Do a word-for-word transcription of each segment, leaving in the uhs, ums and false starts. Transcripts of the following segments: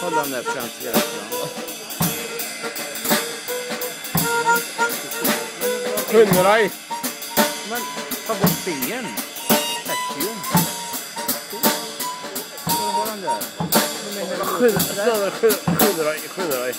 Hold on that bouncy guy. Kunde dig! Men, ta bort ben! Tack ju! Vad har han där? Kunde dig, kunde dig!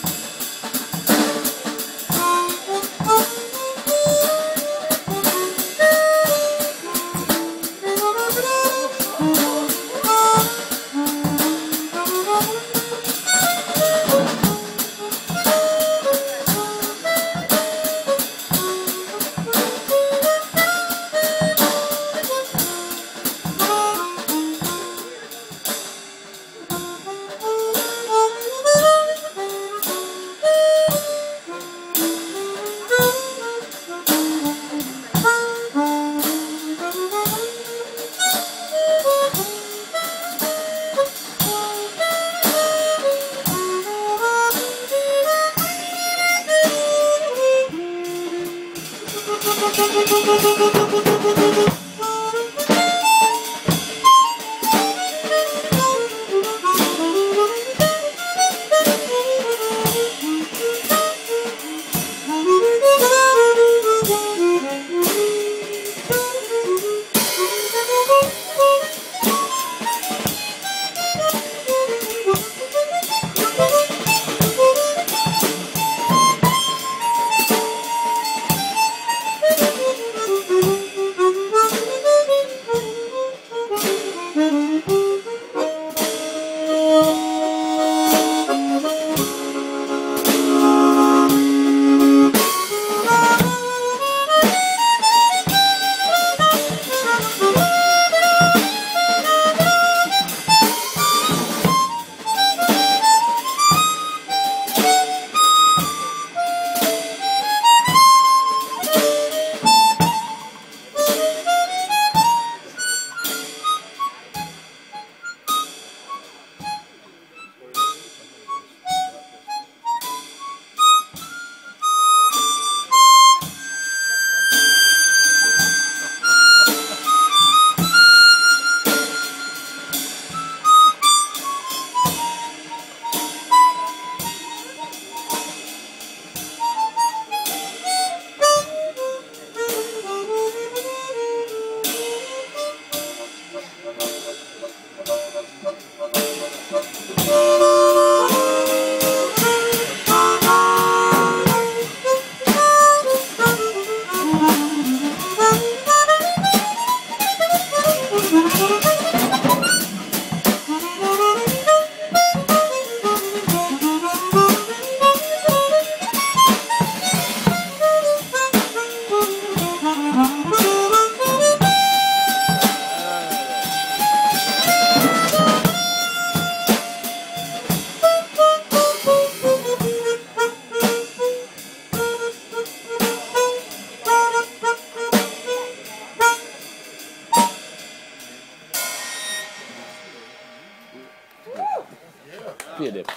Philip.